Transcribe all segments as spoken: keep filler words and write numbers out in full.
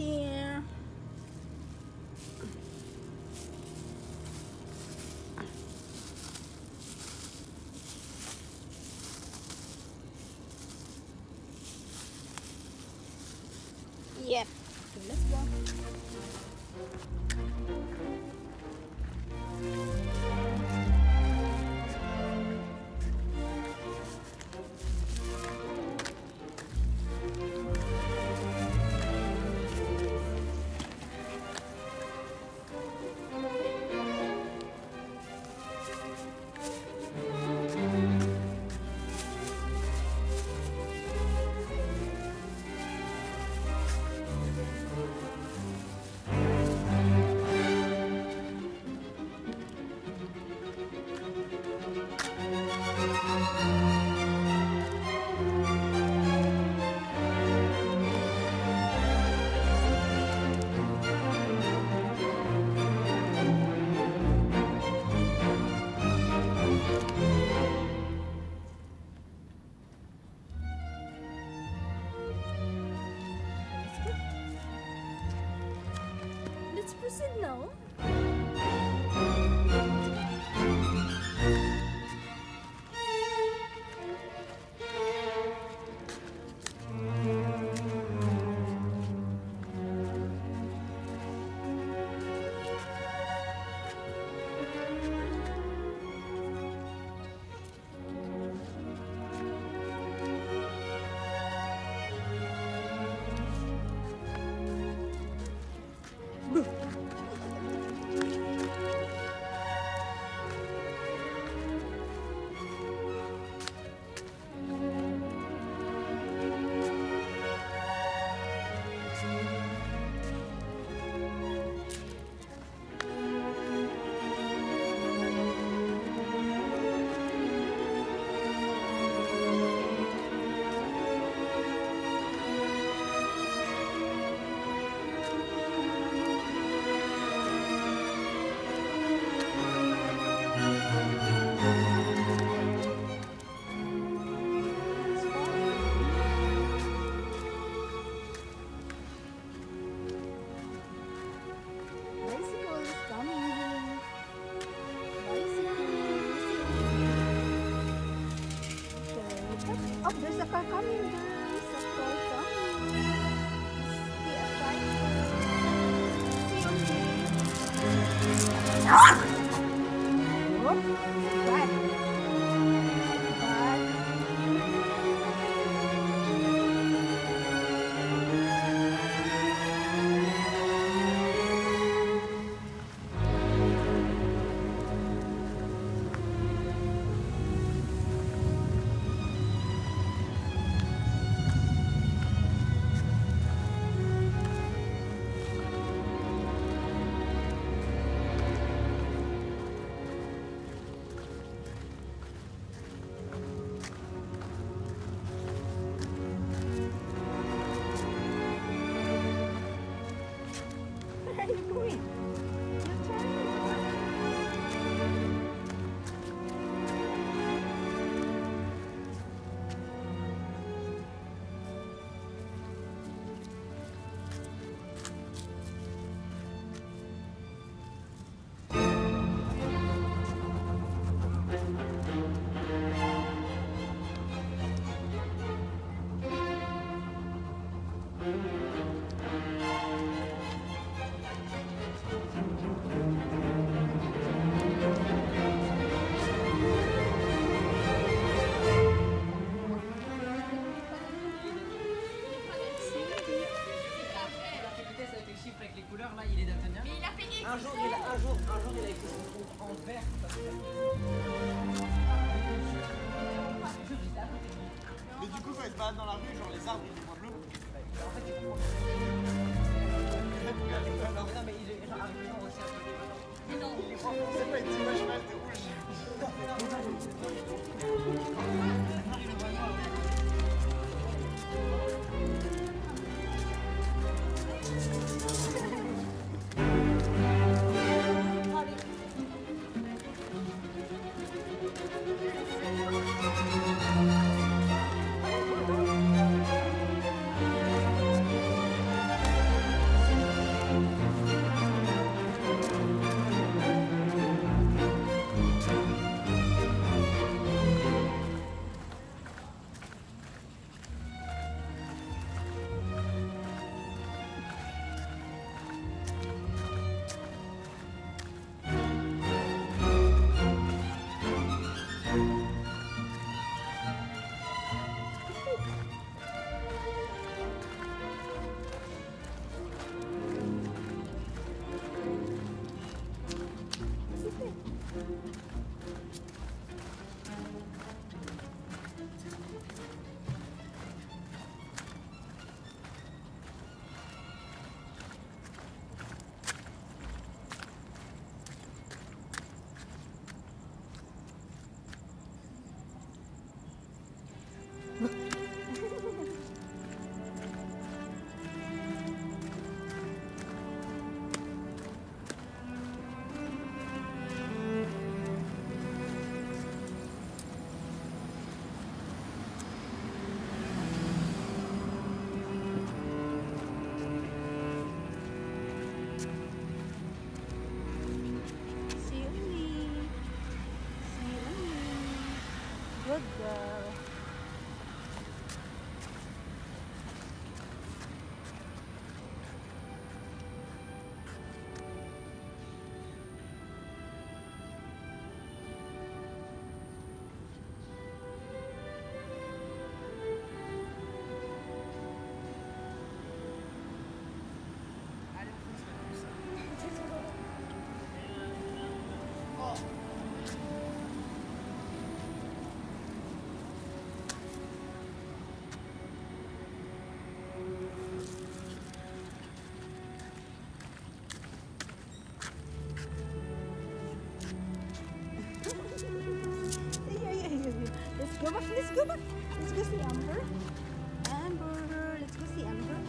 here. Yep. Okay, let's go. No. Oh, there's a car coming, guys. A car coming. Be a driver. See you. What? Un jour, il a, un jour, un jour, il a été en vert parce que... Mais du coup, quand il se balade dans la rue, genre les arbres, ils voient bleu. En fait, ils comprennent. Alors non, mais il est genre arrivé en aussi un peu. Mais non, il est pas une petite vache mal de rouge. go. Go back, let's go back. Let's go see Amber. Amber, let's go see Amber.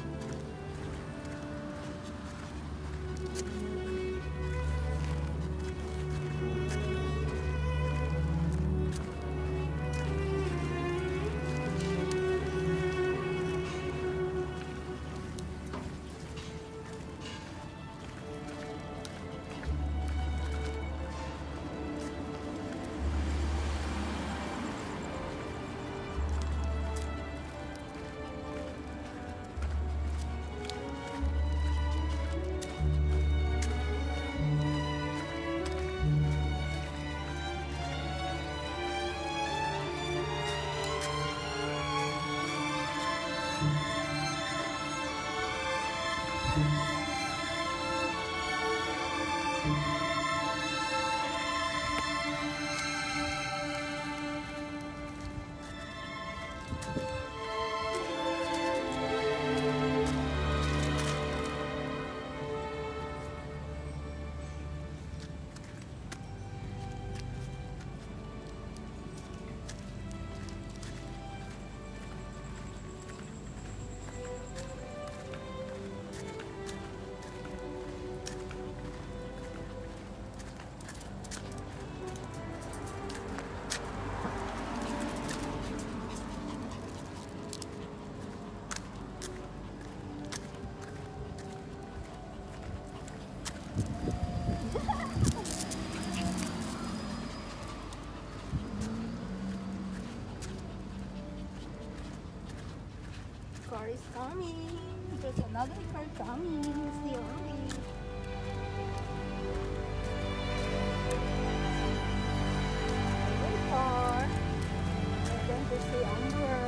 Car is coming. There's another car coming. It's the only. Another car. And then there's the Amber.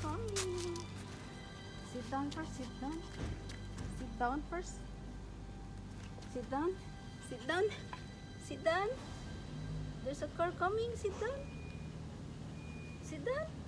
coming. Sit down first, sit down. Sit down first. Sit down. Sit down. Sit down. There's a car coming, sit down. Sit down.